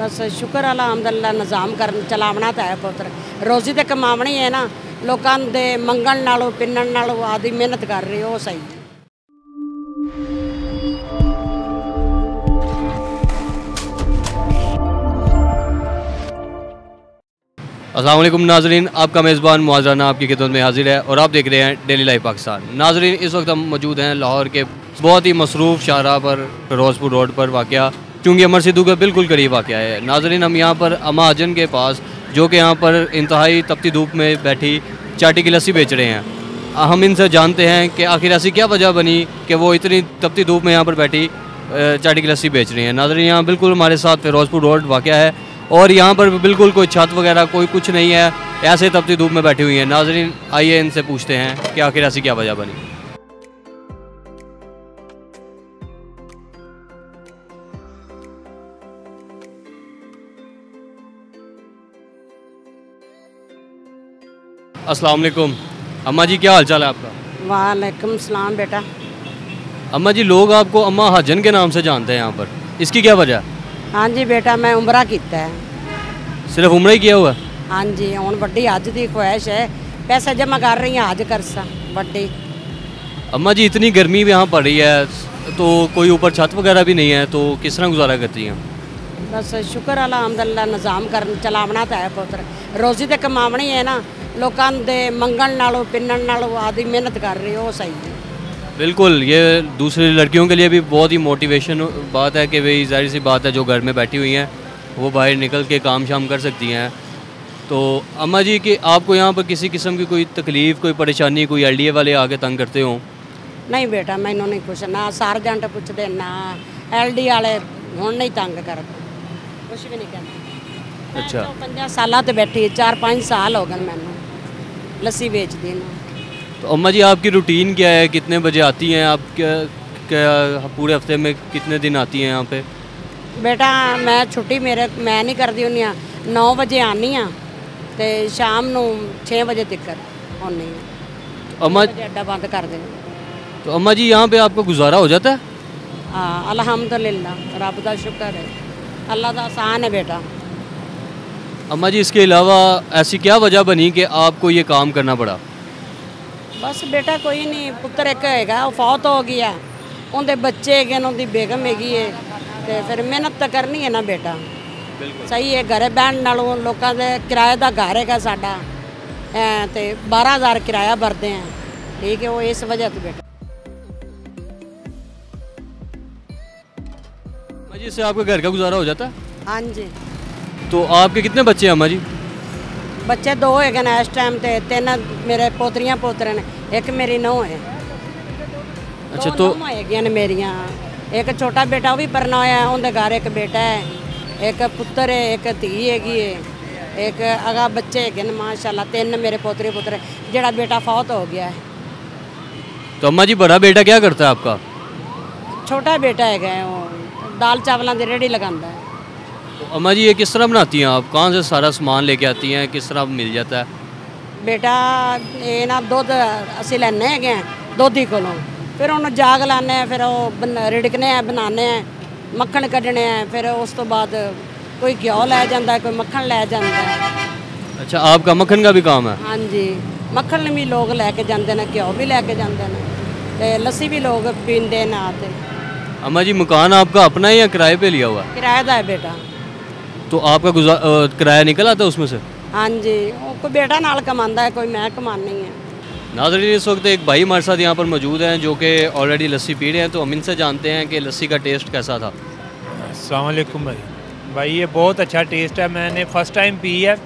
बस शुक्र अलहमदुल्ला निजाम कर चलावना तो है पुत्र रोजी तो कमावनी है ना। लोगों के मंगण नालों पिन्नण नालों आदि मेहनत कर रहे हो सही। अस्सलामु अलैकुम नाजरीन, आपका मेज़बान मुआज़ राना आपकी खिदमत में हाजिर है और आप देख रहे हैं डेली लाइफ पाकिस्तान। नाजरीन, इस वक्त हम मौजूद हैं लाहौर के बहुत ही मसरूफ़ शाहरा पर फिरोजपुर रोड पर वाक़या, चूँकि अमर सिद्धू के बिल्कुल करीब वाक़या है। नाजरीन, हम यहाँ पर अमा हजन के पास, जो कि यहाँ पर इंतहाई तपती धूप में बैठी चाटी की लस्सी बेच रहे हैं, हम इनसे जानते हैं कि आखिर ऐसी क्या वजह बनी कि वो इतनी तपती धूप में यहाँ पर बैठी चाटी की लस्सी बेच रही हैं। नाजरीन, यहाँ बिल्कुल हमारे साथ फिरोजपुर रोड वाक़या है और यहाँ पर बिल्कुल कोई छत वगैरह कोई कुछ नहीं है, ऐसे तपती धूप में बैठी हुई है। नाजरीन, आइए इनसे पूछते हैं कि आखिर ऐसी क्या वजह बनी। अस्सलाम वालेकुम अम्मा जी, क्या हाल चाल है आपका? वालेकुम सलाम बेटा। अम्मा जी, लोग आपको अम्मा हजन के नाम से जानते हैं यहाँ पर, इसकी क्या वजह है? हाँ जी बेटा, मैं उम्रा किया है। सिर्फ उम्रा ही किया हुआ? हाँ जी, हम बड़ी हज की ख्वाहिश है, पैसा जमा कर रही हैं हज कर सा बड़ी। अम्मा जी, इतनी गर्मी यहाँ पड़ रही है तो कोई ऊपर छत वगैरह भी नहीं है, तो किस तरह गुजारा करती हैं? बस शुक्र अलहमदुल्ला निजाम कर चलावना तो है पुत्र रोजी तो कमावनी है ना। लोगों के मंगण नालों पिन्नण नालों आदि मेहनत कर रहे हो सही है। बिल्कुल, ये दूसरी लड़कियों के लिए भी बहुत ही मोटिवेशन बात है कि भाई जाहिर सी बात है जो घर में बैठी हुई हैं वो बाहर निकल के काम शाम कर सकती हैं। तो अम्मा जी, कि आपको यहाँ पर किसी किस्म की कोई तकलीफ़ कोई परेशानी कोई LDA वाले आके तंग करते हो? नहीं बेटा, मैंने नहीं कुछ ना सार्जेंट पूछते ना LDA वाले हूँ नहीं तंग करते, कुछ भी नहीं कहते। अच्छा, 50 साल तो बैठी 4-5 साल हो गए मैंने लस्सी बेच दी। तो अम्मा जी, आपकी रूटीन क्या है? कितने बजे आती हैं आप? क्या पूरे हफ्ते में कितने दिन आती हैं यहाँ पे? बेटा, मैं छुट्टी मेरे मैं नहीं करती होनी हाँ, 9 बजे आनी हाँ तो शाम को 6 बजे तक आनी। अम्मा अड्डा बंद कर दें। तो अम्मा जी, यहाँ पे आपका गुजारा हो जाता है? हाँ अल्हम्दुलिल्लाह, रब का शुक्र है, अल्लाह का आसान है बेटा। अम्मा जी, इसके अलावा ऐसी क्या वजह बनी कि आपको ये काम करना पड़ा? बस बेटा कोई नहीं, पुत्र एक हैगा फौत हो गया, उनके बच्चे है, उनकी बेगम हैगी है, तो फिर मेहनत तो करनी है ना बेटा। सही है, घरे बहन नालों लोगों के किराए का घर है साडा, तो 12,000 किराया भरते हैं, ठीक है वो इस वजह से बेटा। अम्मा जी, इससे आपके घर का गुजारा हो जाता है? हाँ जी। तो आपके कितने बच्चे हैं अम्मा जी? बच्चे 2 है ना इस टाइम, तो 3 मेरे पोतरियां पोतरे ने, एक मेरी 9 है। अच्छा, तो है मेरिया एक छोटा बेटा वो भी परना है, उनके घर एक बेटा है, एक पुत्र है, एक धी हैगी है, एक अगा बच्चे है ना माशाल्लाह 3 मेरे पोतरे पुत्र जोड़ा बेटा फौत हो गया है। तो अम्मा जी, बड़ा बेटा क्या करता है आपका? छोटा बेटा है वो दाल चावलों की रेहड़ी लगाता है। तो अम्मा जी, ये किस तरह बनाती हैं आप? कहाँ से सारा सामान लेके आती हैं? किस तरह मिल जाता है? बेटा ये ना दुध असं लेने हैं दोधी को, फिर उन्होंने जाग लाने, फिर वो रिड़कने हैं, बनाने हैं, मक्खन कढ़ने हैं, फिर उस तो बाद कोई घ्यो लै जाता है, कोई मक्खन लै जाता है। अच्छा, आपका मक्खन का भी काम है? हाँ जी, मक्खन भी लोग लैके जाते हैं, घ्यो भी लैके जाते हैं, तो लस्सी भी लोग पीते हैं। अम्मा जी, मकान आपका अपना है या किराए पर लिया हुआ? किराए का है बेटा। तो आपका किराया निकल आता है उसमें से? हाँ जी, कोई बेटा नाल कमाता है, कोई मैं कमानी है। नाज़रीन, इस वक्त एक भाई हमारे साथ यहाँ पर मौजूद हैं जो कि ऑलरेडी लस्सी पी रहे हैं, तो हम इनसे जानते हैं कि लस्सी का टेस्ट कैसा था। अस्सलाम वालेकुम भाई। भाई ये बहुत अच्छा टेस्ट है, मैंने फ़र्स्ट टाइम पी है।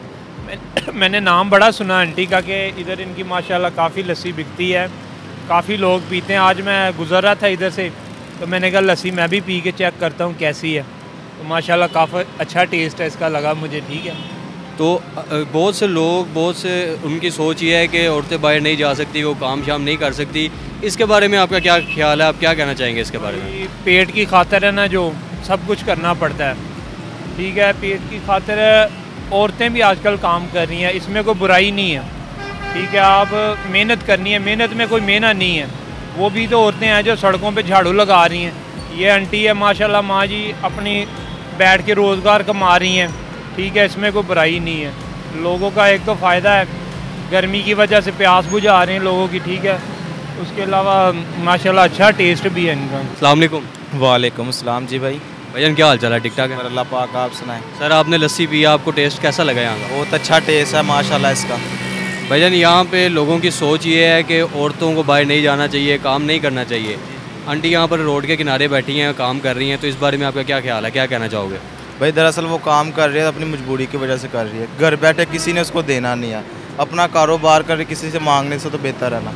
मैंने नाम बड़ा सुना आंटी का कि इधर इनकी माशाल्लाह काफ़ी लस्सी बिकती है, काफ़ी लोग पीते हैं। आज मैं गुजर रहा था इधर से तो मैंने कहा लस्सी मैं भी पी के चेक करता हूँ कैसी है, तो माशाल्लाह काफ़ी अच्छा टेस्ट है इसका लगा मुझे, ठीक है। तो बहुत से लोग बहुत से उनकी सोच ये है कि औरतें बाहर नहीं जा सकती, वो काम शाम नहीं कर सकती, इसके बारे में आपका क्या ख्याल है? आप क्या कहना चाहेंगे इसके बारे में? पेट की खातिर है ना जो सब कुछ करना पड़ता है, ठीक है, पेट की खातिर औरतें भी आजकल काम कर रही हैं, इसमें कोई बुराई नहीं है, ठीक है। आप मेहनत करनी है, मेहनत में कोई मना नहीं है, वो भी तो औरतें हैं जो सड़कों पर झाड़ू लगा रही हैं। ये आंटी है माशाल्लाह माँ जी, अपनी बैठ के रोज़गार कमा रही हैं, ठीक है, इसमें कोई बुराई नहीं है। लोगों का एक तो फ़ायदा है, गर्मी की वजह से प्यास बुझा रहे हैं लोगों की, ठीक है, उसके अलावा माशाल्लाह अच्छा टेस्ट भी है इनका। अस्सलाम वालेकुम। वालेकुम अस्सलाम। जी भाई, भैया क्या हाल चाल है? ठीक ठाक है, अल्लाह पाक। आप सुनाएं। सर आपने लस्सी पी, आपको टेस्ट कैसा लगा यहाँ का? बहुत अच्छा टेस्ट है माशाल्लाह इसका। भैया यहाँ पे लोगों की सोच ये है कि औरतों को बाहर नहीं जाना चाहिए, काम नहीं करना चाहिए। आंटी यहाँ पर रोड के किनारे बैठी हैं, काम कर रही हैं, तो इस बारे में आपका क्या ख्याल है, क्या कहना चाहोगे? भाई दरअसल वो काम कर रही है अपनी मजबूरी की वजह से कर रही है, घर बैठे किसी ने उसको देना नहीं है, अपना कारोबार कर किसी से मांगने से तो बेहतर है ना,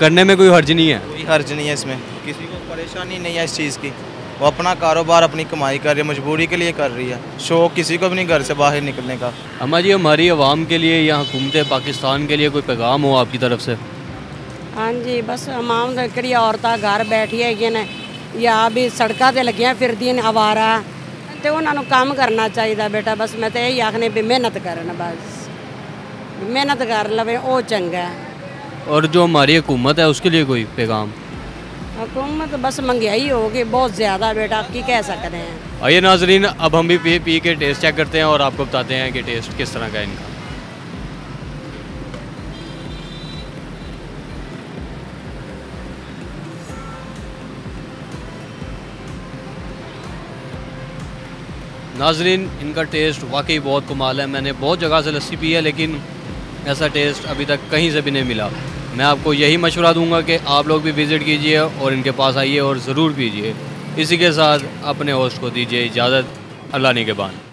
करने में कोई हर्ज नहीं है। कोई हर्ज नहीं है इसमें, किसी को परेशानी नहीं है इस चीज़ की। वो अपना कारोबार अपनी कमाई कर रही है, मजबूरी के लिए कर रही है, शौक किसी को भी नहीं घर से बाहर निकलने का। अमर जी, हमारी आवाम के लिए या हुकूमत पाकिस्तान के लिए कोई पैगाम हो आपकी तरफ से? हाँ जी, बस अमाम करिए, औरतें घर बैठिए है या भी सड़कों पर लगियाँ फिर दिन आवारा, तो उन्होंने काम करना चाहिए बेटा। बस मैं तो यही आखने भी मेहनत करना, बस मेहनत कर लवे वो चंगा। और जो हमारी हुकूमत है उसके लिए कोई पैगाम? हुकूमत बस महंगाई होगी बहुत ज़्यादा बेटा, आप की कह सकते हैं। आइए नाजरीन, अब हम भी पी के टेस्ट चेक करते हैं और आपको बताते हैं कि टेस्ट किस तरह का है इनका। नाजरीन, इनका टेस्ट वाकई बहुत कमाल है। मैंने बहुत जगह से लस्सी पी है लेकिन ऐसा टेस्ट अभी तक कहीं से भी नहीं मिला। मैं आपको यही मशवरा दूंगा कि आप लोग भी विज़िट कीजिए और इनके पास आइए और ज़रूर पीजिए। इसी के साथ अपने होस्ट को दीजिए इजाज़त, अल्लाह निगहबान।